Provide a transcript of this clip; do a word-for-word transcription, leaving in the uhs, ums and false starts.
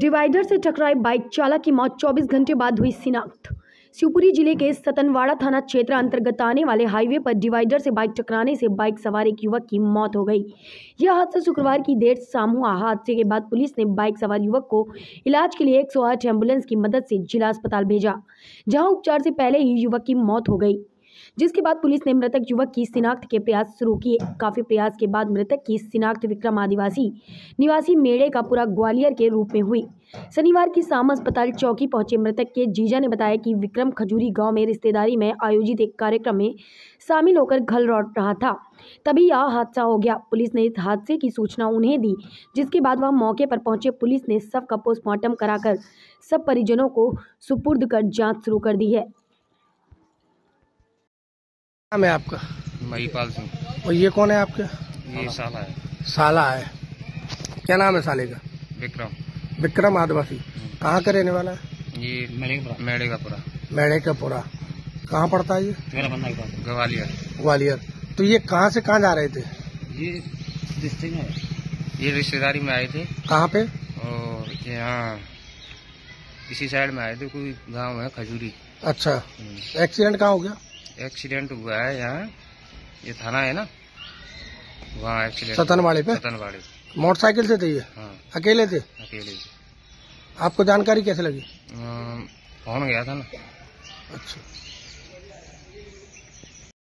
Divider से टकराई bike चालक की मौत, चौबीस घंटे बाद हुई शिनाख्त। शिवपुरी जिले के सतनवाड़ा थाना क्षेत्र अंतर्गत आने वाले हाईवे पर डिवाइडर से बाइक टकराने से बाइक सवार एक युवक की मौत हो गई। यह हादसा शुक्रवार की देर शाम हुआ। हादसे के बाद पुलिस ने बाइक सवार युवक को इलाज के लिए एक सौ आठ एम्बुलेंस की मदद से जिला अस्पताल भेजा, जहां उपचार से पहले ही युवक की मौत हो गई, जिसके बाद पुलिस ने मृतक युवक की शिनाख्त के प्रयास शुरू किए। काफी प्रयास के बाद मृतक की शिनाख्त विक्रम आदिवासी निवासी मेड़े का पूरा ग्वालियर के रूप में हुई। शनिवार की शाम अस्पताल चौकी पहुंचे मृतक के जीजा ने बताया कि विक्रम खजूरी गांव में रिश्तेदारी में आयोजित एक कार्यक्रम में शामिल होकर घर लौट रहा था, तभी यह हादसा हो गया। पुलिस ने इस हादसे की सूचना उन्हें दी, जिसके बाद वह मौके पर पहुंचे। पुलिस ने शव का पोस्टमार्टम कराकर सब परिजनों को सुपुर्द कर जाँच शुरू कर दी है। नाम है आपका? महिपाल सिंह। और ये कौन है आपके? ये साला है। साला है। क्या नाम है साले का? विक्रम। विक्रम आदिवासी। कहाँ का रहने वाला है? ये मेड़े का पुरा। मेड़े का पुरा कहाँ पड़ता है ये? ग्वालियर। ग्वालियर। तो ये कहाँ से कहाँ जा रहे थे? ये रिश्ते में ये रिश्तेदारी में आए थे। कहाँ पे? और यहाँ इसी साइड में आए थे। कोई गाँव है खजूरी। अच्छा, एक्सीडेंट कहाँ हो गया? एक्सीडेंट हुआ है यहाँ, ये थाना है ना, वहाँ एक्सीडेंट। सतनवाड़े पे? सतनवाड़े। मोटरसाइकिल से थे ये? हाँ। अकेले थे? अकेले थे। आपको जानकारी कैसे लगी? फोन गया था ना। अच्छा।